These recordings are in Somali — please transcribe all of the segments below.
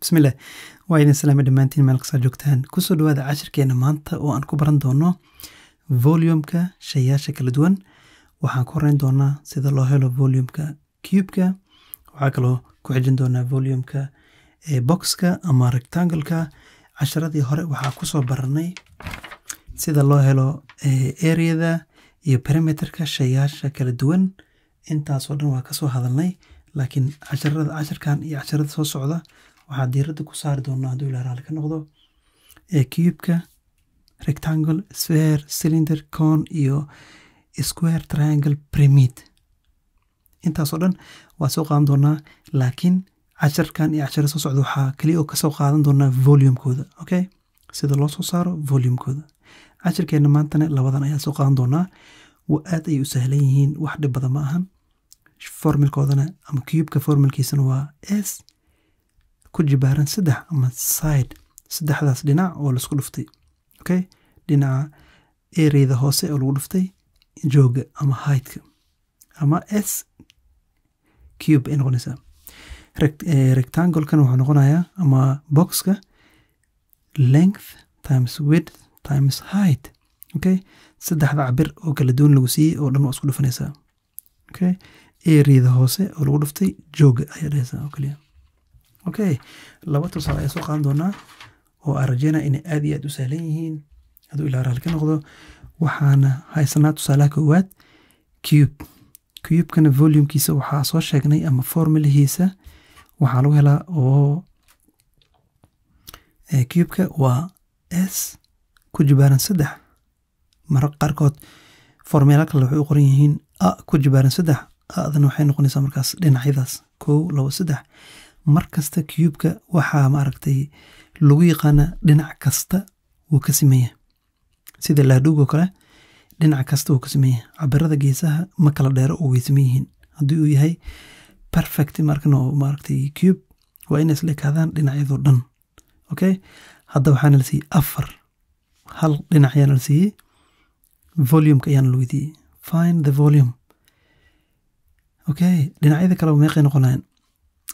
bismillah waa idin salaamay dhamaantiin meel qasad joogtaan ku soo dhawaada casharkeena maanta oo aan ku baran doono volume-ka shayasha kala duwan waxaan ku horeyn doonaa sida loo helo volume-ka cube-ka waxa kale ku xijin doonaa volume-ka box-ka ama rectangle-ka casharadii hore waxa ku soo baranay sida loo helo area-da iyo perimeter-ka shayasha kala duwan intaas oo dhan waa ka soo hadalnay laakiin casharkan iyo casharada soo socda waxa diirada ku saar doonaa haduu ilaa raal ka noqdo cube-ka rectangle sphere cylinder cone iyo square triangle pyramid intaas oo dhan waa soo qaadan doonaa laakiin casharkan iyo casharada soo socda waxa kaliya oo ka soo qaadan doonaa volume-kooda okay sida loo soo saaro volume-kooda casharkeena maantana labadan ayaa soo qaadan doonaa وآت أي سهلين واحدة بدل معهم فورمل كودنا أما كيوب كفورمل كيسن و S كوجي بهرن سدح أما سايد سدح ذا سدنا أو لسقلفتي أوكي دنا إيري ذا هوسي أو لقلفتي جوج أما هايت أما S كيوب إن غنسا ركتانجل كانوا هنغنايا أما بوكس كا length times width times height اوكي سدحدا عبر او كلا دون لو سي او دن واسكو دفنيسا اوكي ايريدا هوسه او لو دفتي جوج اي ريسا او كليا اوكي لبا تصال اي سو قان دونا او ارجينا ان ادي اد سهلين هادو الى راه لك نقدو waxana haysana tusala koowad cube kana volume kiisa waxa soo sheegnay ama formula hiisa waxa lagu helaa oo cube ka waa s ku jibaran sadex marka qarkood formula kale waxay qoran yihiin a ku jibaran 3 aadna waxay noqonaysaa markaas dhinacyadaas 1 2 3 markasta cube-ka waxa ma aragtay lagu yaqaan dhinac kasta uu ka sameeyay sida laadhugo kale dhinac kasta uu ka sameeyay cabirada geesaha ma kala dheer oo way sameeyeen hadii uu yahay perfect markana ma aragtay cube waa in isla kaadaan dhinacyadoo dhan okay hadda waxaan la sii afar hal dhinac ayaan la sii volume كيان لويدي find the volume اوكي دينعيده كلو ميقي نقولان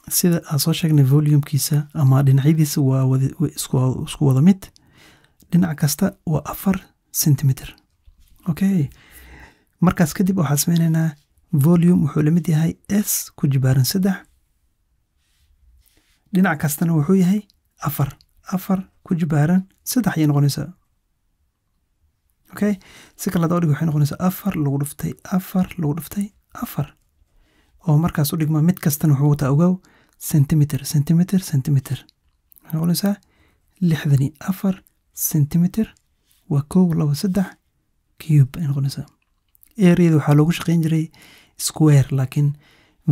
سيده اسو شغني volume كيسا اما دينعيديس وا اسكو ودا ميد دينع كاستا وا 4 سم اوكي مركز كديب waxaa sameynayna volume wuxuu la mid yahay s ku jibaaran 3 dinac kastana wuxuu yahay 4 ku jibaaran 3 ayay noqonaysaa اوكي سكلا دوري waxay noqonaysaa 4 lagu dhuftay 4 lagu dhuftay 4 oo markaas u dhigma mid kasta wuxuu wataa ogow sentimitir waxay noqonaysaa 6dani 4 sentimitir waa 1.3 cube ay noqonaysaa area waxaa loogu shaqeyn jiray square laakiin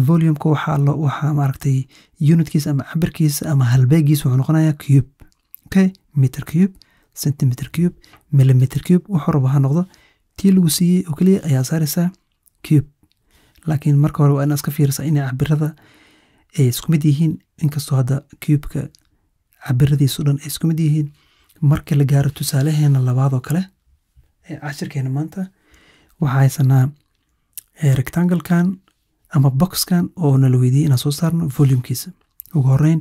volume ka waxaa ma aragtay unitkiisa ama cabirkiisa ama halbeegiisa wuxuu noqonayaa cube okay meter cube سنتيمتر كيوب مليمتر كيوب وحربها نقضة تيلوسي وكلية أي سارسة كيوب لكن مركب هو أنا أسكفير سأني عبر هذا إسكوميديهين إنكستو هذا كيوب كعبر ذي سودان إسكوميديهين مركب لجارة تسالهين على بعضه كله عشر كهنا مانتا وحايسنا ركتانجل كان أما بوكس كان أو نلويدي إن صوصارن فوليوم كيس وقارين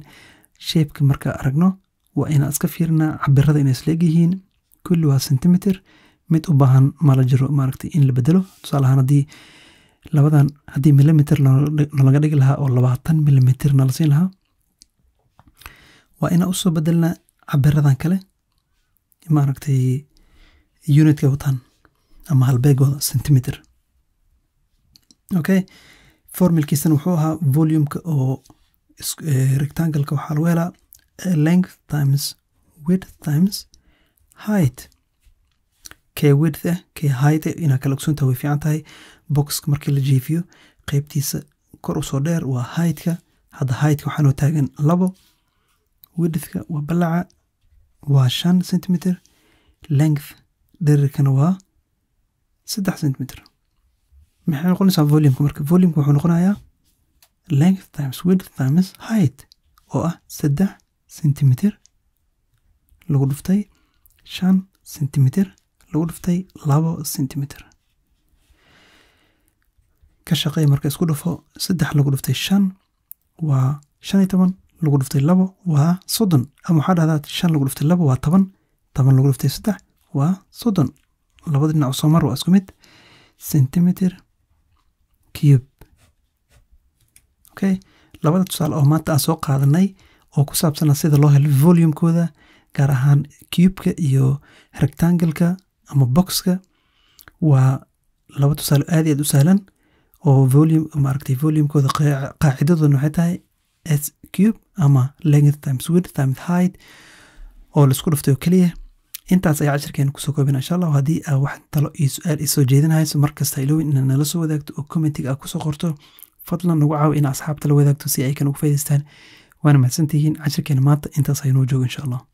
شيب كمركب أرجنو وأنا أسكفيرنا عبر هذا الناس لاجيهين كلها سنتيمتر مت أباهن مالجرو ماركتي إن اللي بدله تصالها هندي لبعضن هدي مليمتر نلقى لها أو لبعضن مليمتر نلصين لها وأنا أصو بدلنا عبر هذا كله ماركتي يونت كوتان أما هالباقي هذا سنتيمتر أوكي فورمل كيسن وحوها فوليوم أو ركتانجل كوحلوها length times width times height k width k height ina kala ogsoonta way fiican tahay box markii la jiifiyo qaybtiisa kor u soo dheer waa height-ka hadda height-ka waxaan u taagan 2 width-ka waa balaca waa 5 cm length dhererkana waa 3 cm maxay noqonaysaa volume-ka marka volume-ku wuxuu noqonayaa length times width times height oo ah 3 سنتيمتر لو دفتي 5 سنتيمتر لو دفتي 2 سنتيمتر كشقي مركز كدفو 3 لو دفتي 5 و 15 lagu dhuftay 2 waa 30 ama waxa dhahdaa 5 lagu dhuftay 2 waa 10 10 lagu dhuftay 3 waa 30 labada dhinac soo mar waa isku mid centimeter cube okay labada tusaale oo maanta aan soo qaadanay oo ku saabsan sida loo helo volume kooda gaar ahaan cube-ka iyo rectangle-ka ama box-ka waa laba tusaale aad iyo aad u sahlan oo volume markay volume kooda qaacidadu waxay tahay s cube ama length times width times height oo la isku dhufto kaliya intaas ayaa casharkeena ku soo koobin insha Allah hadii aad wax talo iyo su'aal isoo jeedinayso markasta ilowin in nala soo wadaagto oo comment-ga ku soo qorto fadlan nagu caawi in asxaabta la wadaagto si ay kan ugu faa'iidaystaan وانا محسن تيجين عشر كلمات انت صاينو جو ان شاء الله.